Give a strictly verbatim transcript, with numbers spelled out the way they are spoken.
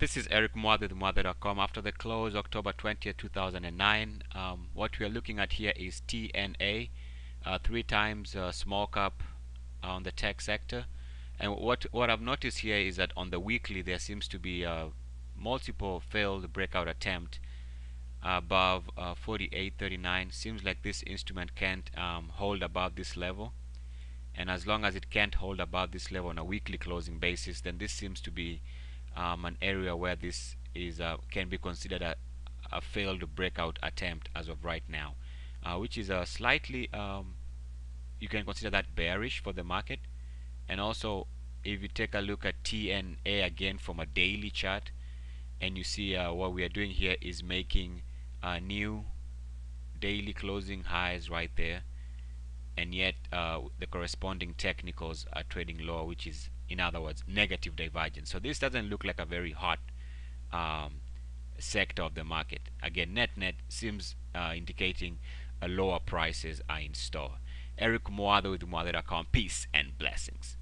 This is Eric Muathe, Muathe dot com. After the close, October twentieth, two thousand nine, um, what we are looking at here is T N A, uh, three times uh, small cap on the tech sector. And what what I've noticed here is that on the weekly there seems to be uh, multiple failed breakout attempt above uh, forty-eight thirty-nine. Seems like this instrument can't um, hold above this level. And as long as it can't hold above this level on a weekly closing basis, then this seems to be Um, an area where this is uh, can be considered a, a failed breakout attempt as of right now, uh, which is a slightly um, you can consider that bearish for the market. And also, if you take a look at T N A again from a daily chart, and you see uh, what we are doing here is making uh, new daily closing highs right there, and yet uh, the corresponding technicals are trading lower, which is, in other words, negative divergence. So this doesn't look like a very hot um, sector of the market. Again, net net seems uh, indicating a lower prices are in store. Eric Muathe with Muathe dot com. Peace and blessings.